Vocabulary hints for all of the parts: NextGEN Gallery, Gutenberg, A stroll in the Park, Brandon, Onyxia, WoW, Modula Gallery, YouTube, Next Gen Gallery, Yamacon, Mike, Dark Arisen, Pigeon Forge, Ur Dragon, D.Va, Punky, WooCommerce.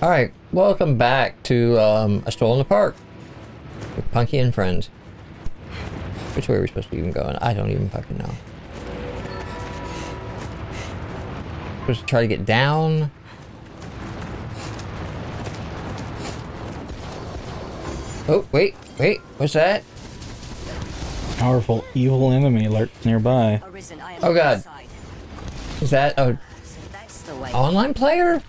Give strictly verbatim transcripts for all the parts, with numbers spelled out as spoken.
Alright, welcome back to um, A Stroll in the Park with Punky and friends. Which way are we supposed to even go? And I don't even fucking know. Supposed to try to get down. Oh, wait, wait, what's that? Powerful evil enemy lurks nearby. Oh god. Is that a online player?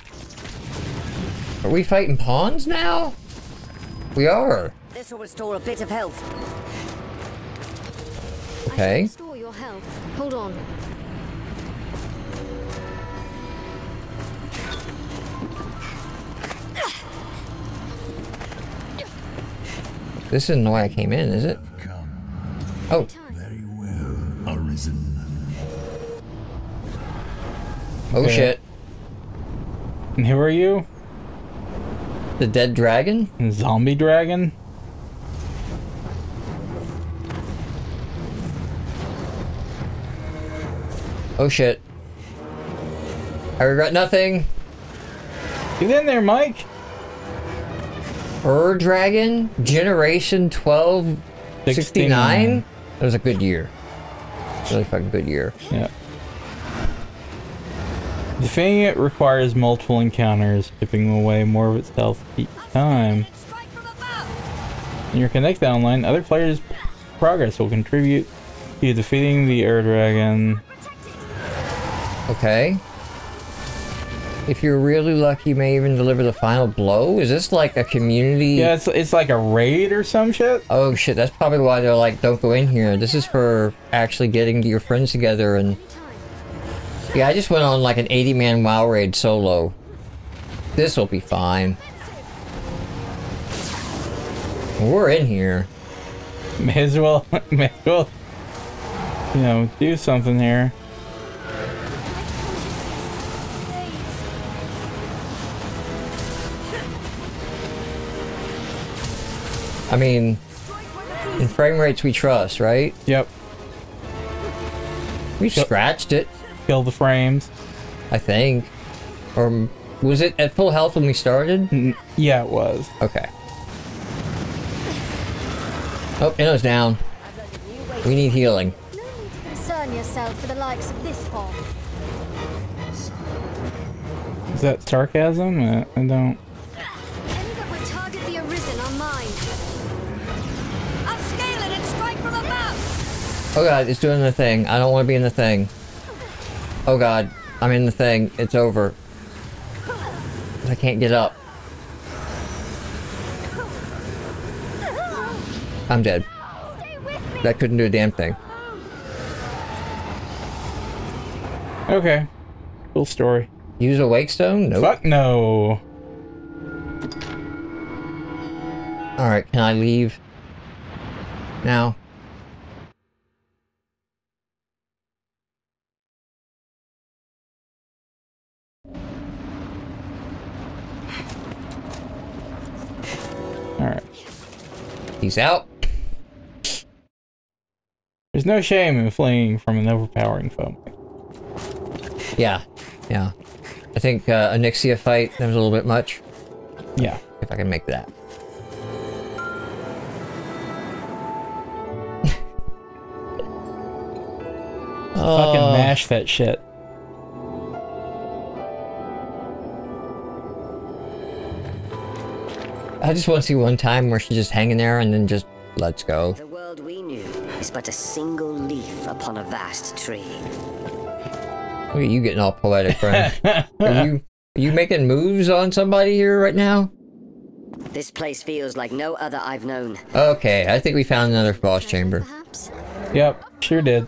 Are we fighting pawns now? We are. This will restore a bit of health. Okay. I restore your health. Hold on. This isn't the way I came in, is it? Oh. Very well, arisen. Oh okay. Shit. And who are you? The dead dragon? Zombie dragon? Oh shit. I regret nothing. Get in there, Mike! Ur Dragon? Generation twelve sixty-nine? That was a good year. Really fucking good year. Yeah. Defeating it requires multiple encounters, chipping away more of its health each time. In your Connect Online, other players' progress will contribute to defeating the Ur Dragon. Okay. If you're really lucky, you may even deliver the final blow. Is this like a community? Yeah, it's, it's like a raid or some shit. Oh shit, that's probably why they're like, don't go in here. This is for actually getting your friends together and... Yeah, I just went on like an eighty man WoW raid solo. This will be fine. We're in here. May as well, may as well, you know, do something here. I mean, in frame rates we trust, right? Yep. We scratched it. Kill the frames, I think. Or was it at full health when we started? N yeah, it was. Okay. Oh, Inno's down. We need healing. No need to concern yourself for the likes of this hole. Is that sarcasm? I, I don't. Any that would target the Arisen are mine. Upscale it and strike from above. Oh god, it's doing the thing. I don't want to be in the thing. Oh god, I'm in the thing. It's over. I can't get up. I'm dead. That couldn't do a damn thing. Okay. Cool story. Use a wake stone? Nope. Fuck no. Alright, can I leave? Now. He's out. There's no shame in fleeing from an overpowering foe. Yeah, yeah. I think uh, Onyxia fight, that was a little bit much. Yeah. If I can make that. Oh. Fucking mash that shit. I just want to see one time where she's just hanging there and then just let's go. The world we knew is but a single leaf upon a vast tree. Look at you getting all poetic, friend. Are you are you making moves on somebody here right now? This place feels like no other I've known. Okay, I think we found another boss chamber. Yep, sure did.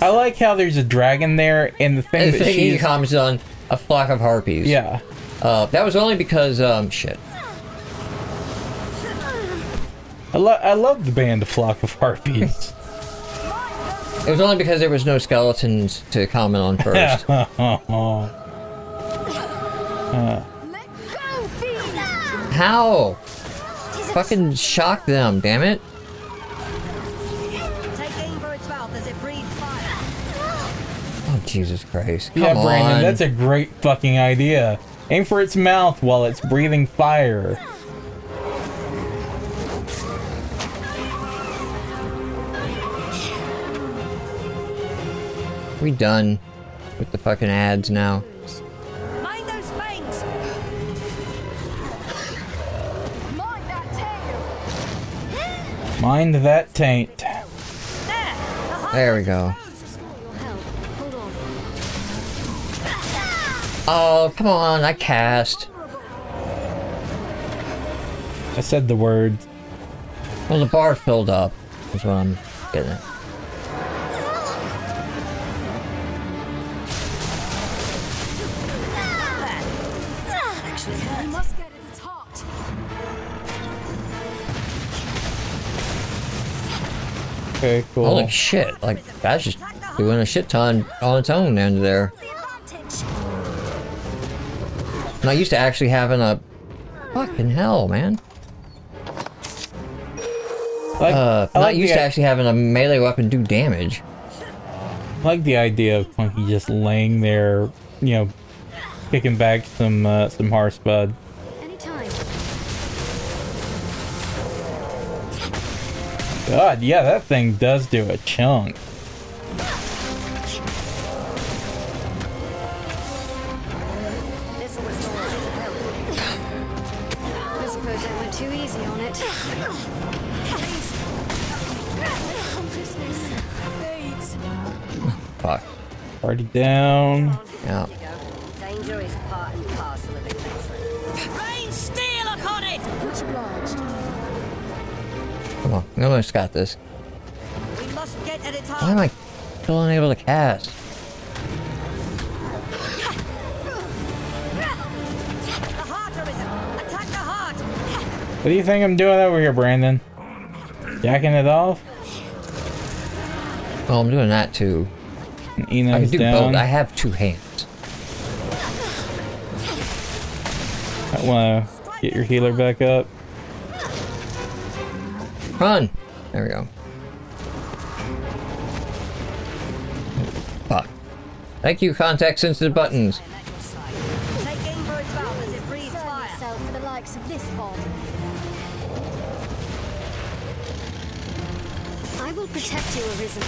I like how there's a dragon there and the thing and the that thing she comments on a flock of harpies. Yeah. Uh, that was only because, um, shit. I, lo I love the band of Flock of Harpies. It was only because there was no skeletons to comment on first. uh. How? Fucking shock them, damn it. Oh, Jesus Christ. Come yeah, Brandon, on. That's a great fucking idea. Aim for its mouth while it's breathing fire. We done with the fucking ads now. Mind those fangs. Mind that tail. Mind that taint. There we go. Oh, come on, I cast. I said the word. Well, the bar filled up. That's what I'm getting at. Okay, cool. Holy shit, like, that's just doing a shit ton on its own end there. I'm not used to actually having a... Fucking hell, man. Like, uh, I'm like not used to actually having a melee weapon do damage. I like the idea of Punky just laying there, you know, kicking back some, uh, some harsh bud. God, yeah, that thing does do a chunk. I suppose I went too easy on it. Fuck. Already down. Yeah. Danger is part and parcel of it. Rain steel upon it! Much obliged. Come on, we almost got this. We must get at its heart. Why am I still unable to cast? What do you think I'm doing over here, Brandon? Jacking it off? Well, I'm doing that too. Eno's I can do down. Both. I have two hands. I want to get your healer back up. Run! There we go. Fuck. Thank you, contact sensitive buttons. I will protect you, Arisen.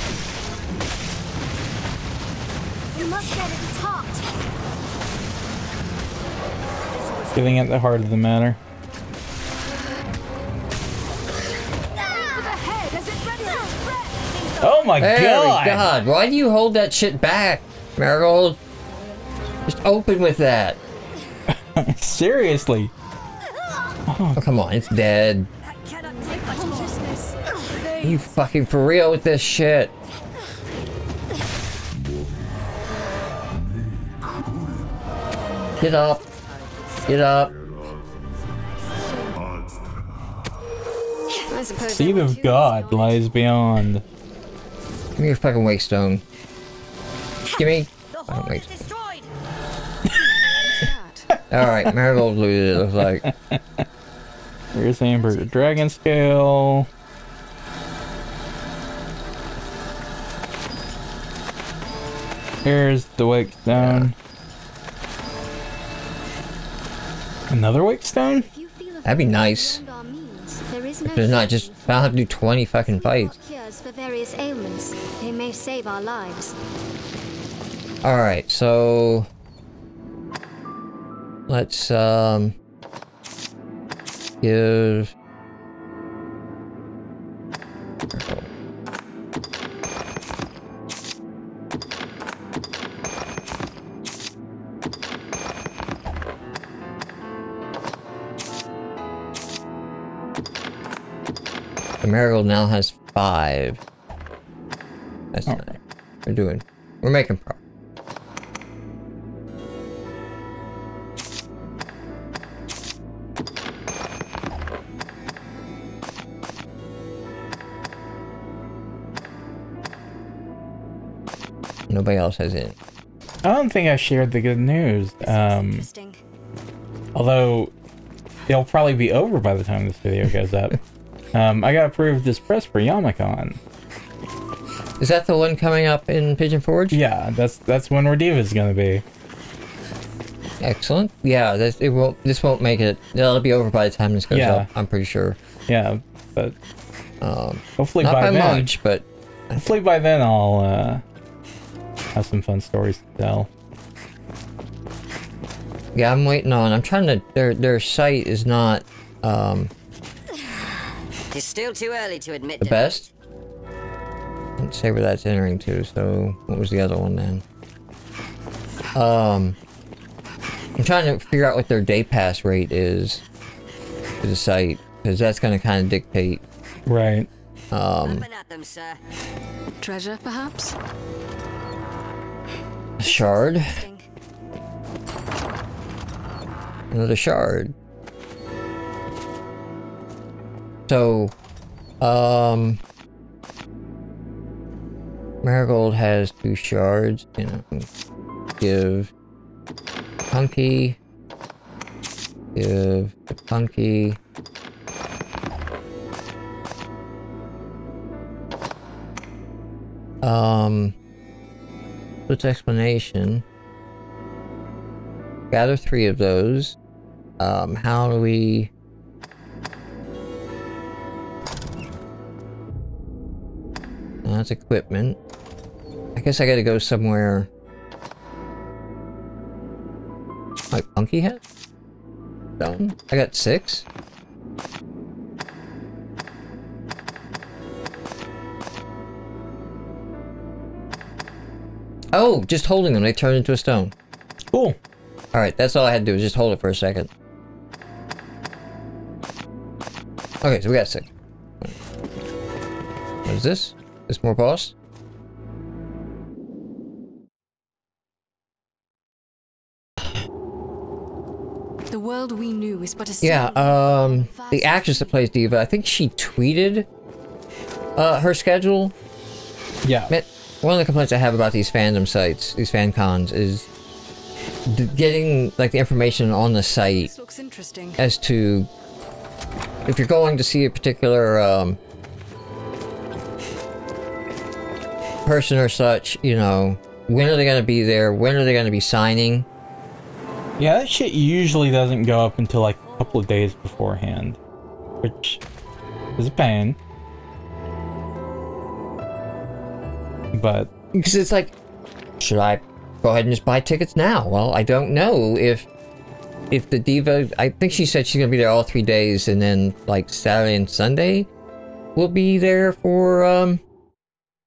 You must get it, it's hot. Getting at the heart of the matter. Oh my there god! God, why do you hold that shit back, Marigold? Just open with that. Seriously. Oh, oh, come on, it's dead. Are you fucking for real with this shit? Get up. Get up. The seed of God lies beyond. Give me your fucking waystone. Give me. Oh, wait. Alright, Marigold looted it, it looks like. Here's Amber, the dragon scale. Here's the wake stone. Yeah. Another wake stone? That'd be nice. If there's not just, I'll have to do twenty fucking fights. For various ailments, they may save our lives. All right, so let's um give the Marigold now has five. That's not right. We're doing. We're making progress. Nobody else has it. I don't think I shared the good news. Um, although it'll probably be over by the time this video goes up. Um, I got approved as press for Yamacon. Is that the one coming up in Pigeon Forge? Yeah, that's that's when Rediva's gonna be. Excellent. Yeah, this, it won't. This won't make it. It'll be over by the time this goes yeah. up. I'm pretty sure. Yeah, but um, hopefully not by, by then, much. But hopefully by then I'll uh, have some fun stories to tell. Yeah, I'm waiting on. I'm trying to. Their their site is not. Um, it's still too early to admit the best. Let's say where that's entering to. So what was the other one then? Um. I'm trying to figure out what their day pass rate is for the site, because that's going to kind of dictate. Right. Um. At them, sir. Treasure, perhaps. A shard. Another shard. So, um, Marigold has two shards, and I'm gonna give. Punky, give the Punky. Um, what's explanation? Gather three of those. Um, how do we? That's equipment. I guess I gotta go somewhere. My Punky hat? Done. I got six. Oh, just holding them. They turned into a stone. Cool. Alright, that's all I had to do was just hold it for a second. Okay, so we got six. What is this? Is more boss? The world we knew is but a yeah, um, the actress that plays D.Va, I think she tweeted uh, her schedule. Yeah. One of the complaints I have about these fandom sites, these fan cons, is getting like the information on the site this looks interesting. As to if you're going to see a particular um, person or such, you know, when are they going to be there? When are they going to be signing? Yeah, that shit usually doesn't go up until like a couple of days beforehand, which is a pain. But because it's like, should I go ahead and just buy tickets now? Well, I don't know if if the D.Va. I think she said she's gonna be there all three days, and then like Saturday and Sunday, we'll be there for um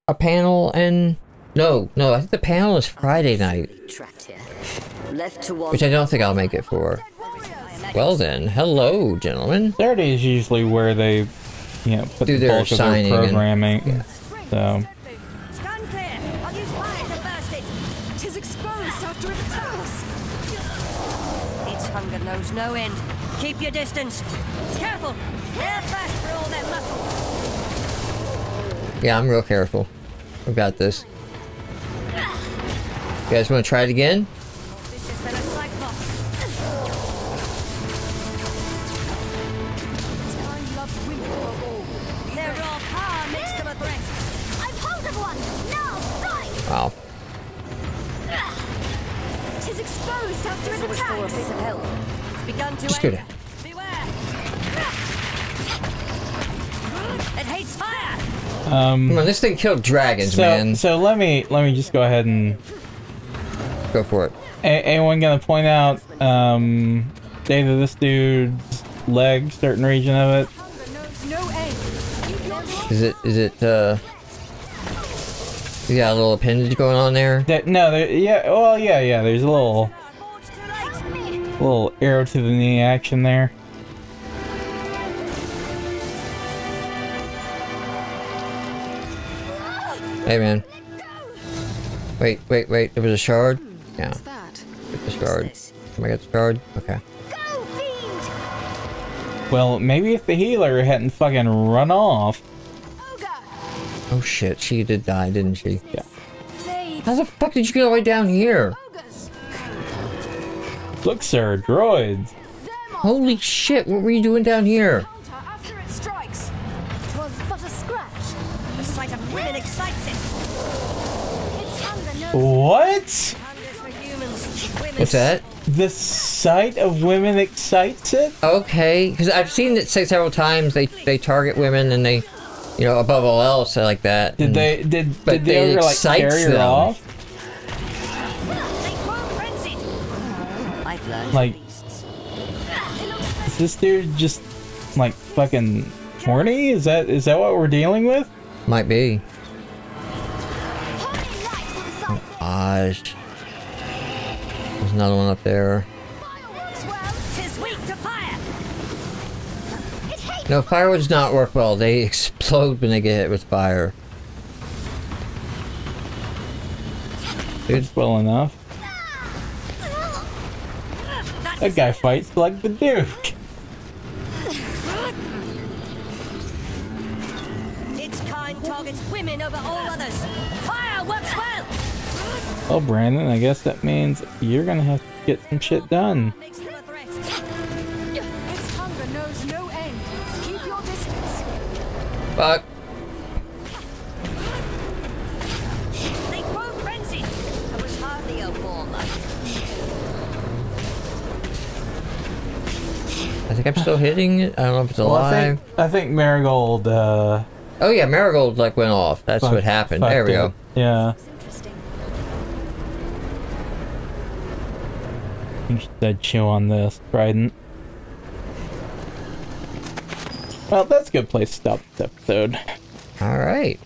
a panel and no, no, I think the panel is Friday night. Left to which I don't think I'll make it for. Well then, hello, gentlemen. Saturday is usually where they, you know, put do the bulk their signing of their programming. And, yeah. So. Its hunger knows no end. Keep your distance. Careful. Air fast for all their muscles. Yeah, I'm real careful about this. You guys want to try it again? Wow. She's exposed after an attack. It's begun to just do that. Beware. It hates fire. Um, Come on, this thing killed dragons, so, man. So let me let me just go ahead and go for it. A anyone gonna point out um, date of this dude's leg, certain region of it? Is it is it? Uh, You got a little appendage going on there? That, no, there, yeah, well, yeah, yeah, there's a little... little arrow to the knee action there. Hey, man. Wait, wait, wait, there was a shard? Yeah. Get the shard. Can I get the shard? Okay. Well, maybe if the healer hadn't fucking run off... Oh shit, she did die, didn't she? Yeah. How the fuck did you get all the way down here? Look, sir, droids. Holy shit, what were you doing down here? After it strikes. It was but a scratch. The sight of women excites it. What? What's that? The sight of women excites it? Okay, because I've seen it say several times they they target women and they, you know, above all else, I like that. Did and, they did did they ever like carry her off? Like, is this dude just like fucking horny? Is that is that what we're dealing with? Might be. Oh, gosh. There's another one up there. No, fireworks not work well. They explode when they get hit with fire. It's well enough. That guy fights like the Duke. It's kind targets women over all others. Fire works well. Well, Brandon, I guess that means you're gonna have to get some shit done. Its hunger knows no end. Keep your distance. Fuck. They grow frenzied. I was hardly a warmer. I think I'm still hitting it. I don't know if it's alive. Well, I, think, I think Marigold, uh... oh yeah, Marigold, like, went off. That's fucked, what happened. There we it. go. Yeah. I'm just dead chill on this, Trident. Well, that's a good place to stop this episode. Alright.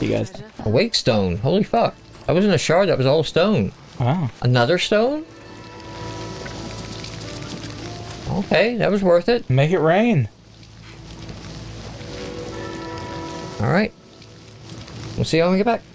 You guys... A wake stone. Holy fuck. I was in a shard that was all stone. Wow. Another stone? Okay, that was worth it. Make it rain. Alright. We'll see you when we get back.